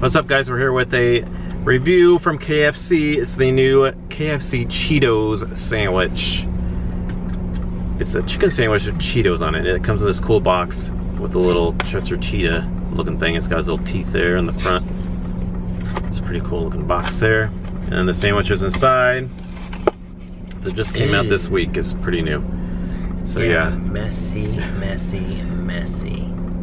What's up, guys? We're here with a review from KFC. It's the new KFC Cheetos sandwich. It's a chicken sandwich with Cheetos on it, and it comes in this cool box with a little Chester Cheetah looking thing. It's got his little teeth there in the front. It's a pretty cool looking box there. And the sandwiches inside that just came out this week is pretty new. So yeah. Messy.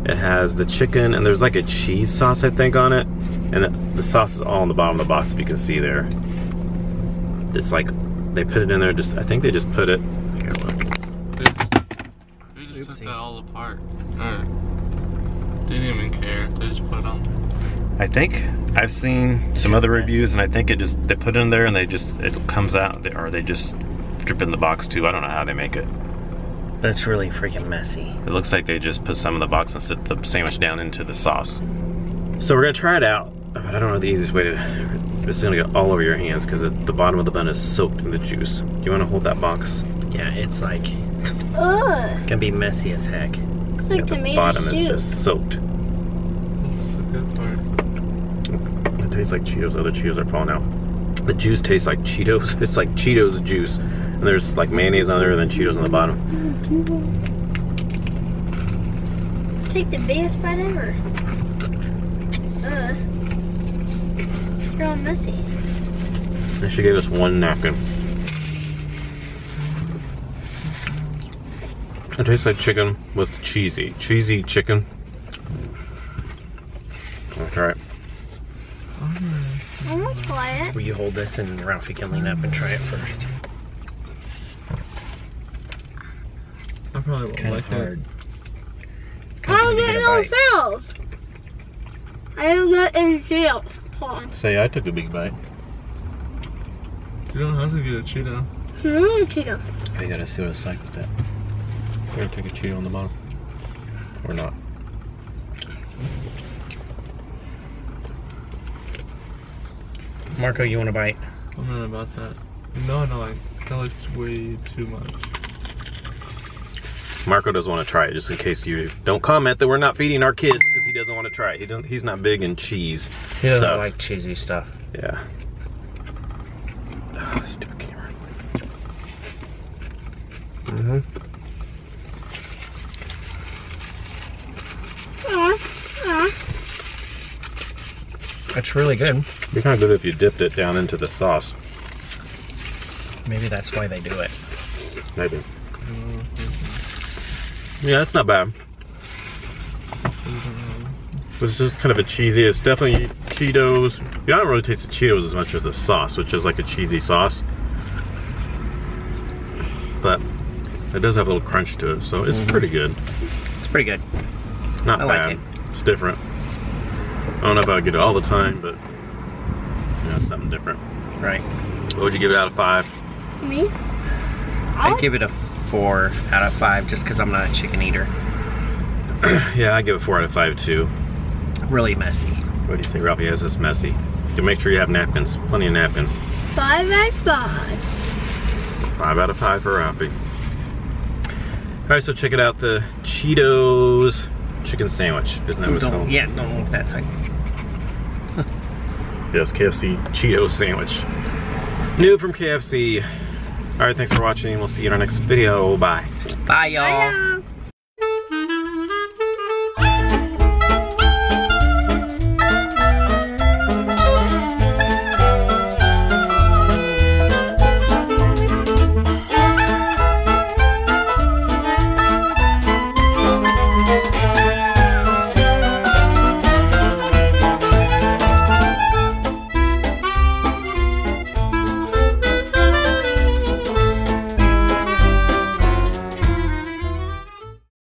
It has the chicken, and there's like a cheese sauce, I think, on it. And the sauce is all on the bottom of the box, if you can see there. It's like, they put it in there, just, I think they just put it. Here, look. They just took that all apart. They didn't even care, they just put it on there. I think, I've seen some other reviews, and I think it just, they put it in there and they just, it comes out, or they just drip it in the box too. I don't know how they make it. But it's really freaking messy. It looks like they just put some in the box and sit the sandwich down into the sauce. So we're gonna try it out, but I don't know the easiest way to, it's gonna get all over your hands because the bottom of the bun is soaked in the juice. Do you wanna hold that box? Yeah, it's like, ugh, gonna be messy as heck. Looks like tomato soup. The bottom is just soaked. That's a good part. It tastes like Cheetos, other Cheetos are falling out. The juice tastes like Cheetos, it's like Cheetos juice. And there's like mayonnaise on there and then Cheetos on the bottom. Take the biggest bite ever. It's all messy. They should give us one napkin. It tastes like chicken with cheesy. Cheesy chicken. Alright. I'm gonna try it. Will you hold this and Ralphie can lean up and try it first? I probably won't like that. How did it all fail? I don't get any sales. Say I took a big bite. You don't have to get a Cheeto. I gotta see what it's like with that. We're gonna take a Cheeto on the bottom. Or not. Marco, you want a bite? I'm not about that. No, that looks way too much. Marco doesn't want to try it, just in case you don't comment that we're not feeding our kids because he doesn't want to try it. He's not big in cheese. He doesn't like cheesy stuff. Yeah. Oh, this stupid camera. That's really good. It'd be kind of good if you dipped it down into the sauce. Maybe that's why they do it. Maybe. Yeah, that's not bad. It's just kind of a cheesy, it's definitely Cheetos. You don't really taste the Cheetos as much as the sauce, which is like a cheesy sauce. But it does have a little crunch to it, so it's pretty good. It's pretty good. Not bad. Like it. It's different. I don't know if I would get it all the time, but you know, something different. Right. What would you give it out of 5? Me? I'd give it a 4 out of 5 just because I'm not a chicken eater. Yeah, I give it 4 out of 5 too. Really messy. What do you say, Ralphie? Yes, it's messy. You make sure you have napkins, plenty of napkins. 5 out of 5. 5 out of 5 for Ralphie. All right, so check it out, the Cheetos chicken sandwich. Isn't that what it's called? Yeah, don't look that side. Yes, KFC Cheetos sandwich. New from KFC. All right, thanks for watching. We'll see you in our next video. Bye. Bye, y'all.